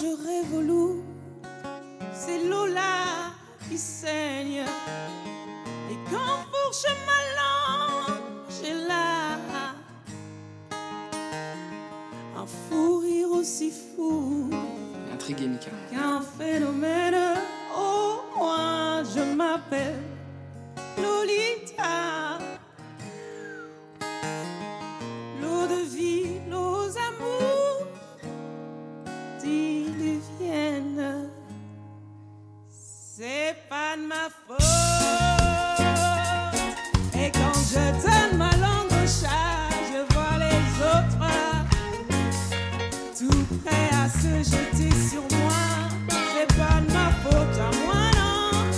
je rêve au loup, c'est Lola qui saigne. Et quand fourche ma langue, j'ai là un fou rire aussi fou. Intrigué, Mika. Qu'un phénomène, oh, moi je m'appelle Lolita. L'eau de vie, nos amours diluviennent, c'est pas de ma faute. Et quand je donne ma langue au chat, je vois les autres tout prêts à se jeter sur moi. C'est pas de ma faute à moi, non.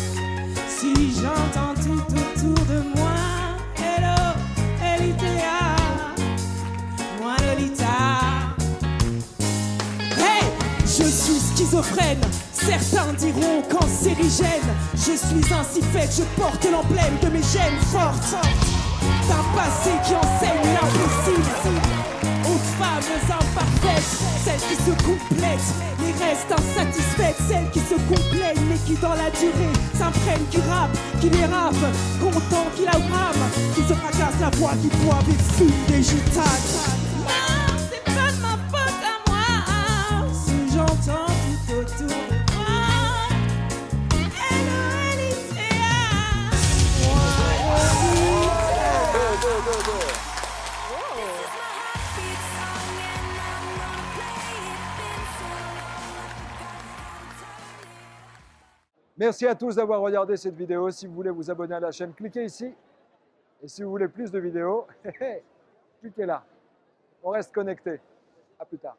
Si j'entends tout autour de moi, hello, Elitéa. Hey, je suis schizophrène, certains diront cancérigène. Je suis ainsi faite, je porte l'emblème de mes gènes fortes. D'un passé qui enseigne l'impossible. Aux femmes imparfaites, celles qui se complètent, les restes insatisfaites, celles qui se complètent, mais qui dans la durée s'imprègnent, qui rappent, qui les rappent, content qui la brame, qui se fracassent la voix, qui boivent et fument des gitanes. Merci à tous d'avoir regardé cette vidéo. Si vous voulez vous abonner à la chaîne, cliquez ici. Et si vous voulez plus de vidéos, cliquez là. On reste connecté. À plus tard.